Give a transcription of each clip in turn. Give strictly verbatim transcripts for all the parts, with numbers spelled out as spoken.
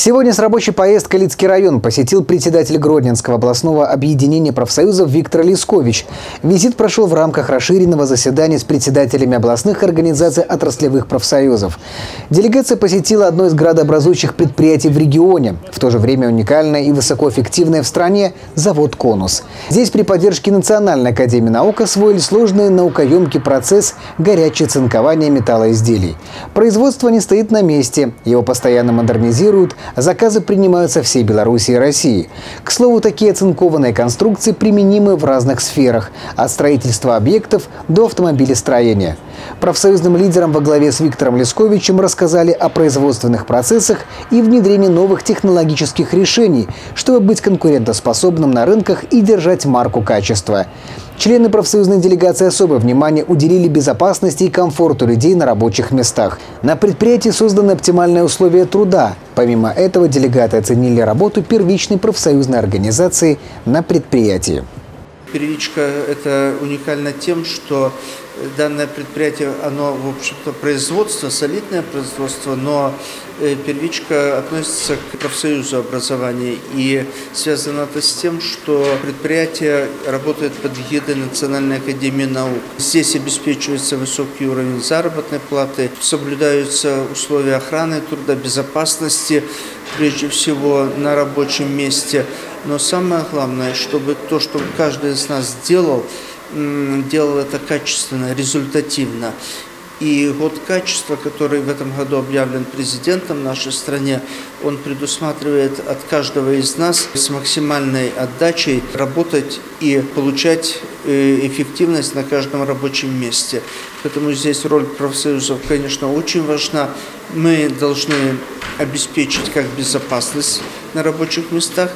Сегодня с рабочей поездкой Лидский район посетил председатель Гродненского областного объединения профсоюзов Виктор Лискович. Визит прошел в рамках расширенного заседания с председателями областных организаций отраслевых профсоюзов. Делегация посетила одно из градообразующих предприятий в регионе, в то же время уникальное и высокоэффективное в стране завод «Конус». Здесь при поддержке Национальной академии наук освоили сложный наукоемкий процесс горячего цинкования металлоизделий. Производство не стоит на месте, его постоянно модернизируют, заказы принимают со всей Беларуси и России. К слову, такие оцинкованные конструкции применимы в разных сферах – от строительства объектов до автомобилестроения. Профсоюзным лидерам во главе с Виктором Лисковичем рассказали о производственных процессах и внедрении новых технологических решений, чтобы быть конкурентоспособным на рынках и держать марку качества. Члены профсоюзной делегации особое внимание уделили безопасности и комфорту людей на рабочих местах. На предприятии созданы оптимальные условия труда. Помимо этого, делегаты оценили работу первичной профсоюзной организации на предприятии. Перекличка – это уникально тем, что данное предприятие, оно, в общем-то, производство, солидное производство, но первичка относится к профсоюзу образования. И связано это с тем, что предприятие работает под эгидой Национальной академии наук. Здесь обеспечивается высокий уровень заработной платы, соблюдаются условия охраны труда, безопасности, прежде всего на рабочем месте. Но самое главное, чтобы то, что каждый из нас делал, делал это качественно, результативно. И год качества, который в этом году объявлен президентом в нашей стране, он предусматривает от каждого из нас с максимальной отдачей работать и получать эффективность на каждом рабочем месте. Поэтому здесь роль профсоюзов, конечно, очень важна. Мы должны обеспечить как безопасность на рабочих местах,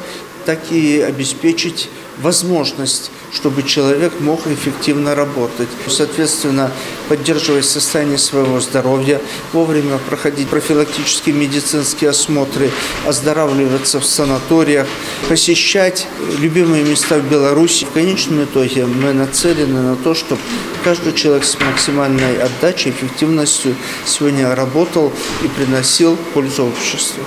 так и обеспечить возможность, чтобы человек мог эффективно работать. Соответственно, поддерживать состояние своего здоровья, вовремя проходить профилактические медицинские осмотры, оздоравливаться в санаториях, посещать любимые места в Беларуси. В конечном итоге мы нацелены на то, чтобы каждый человек с максимальной отдачей, эффективностью сегодня работал и приносил пользу обществу.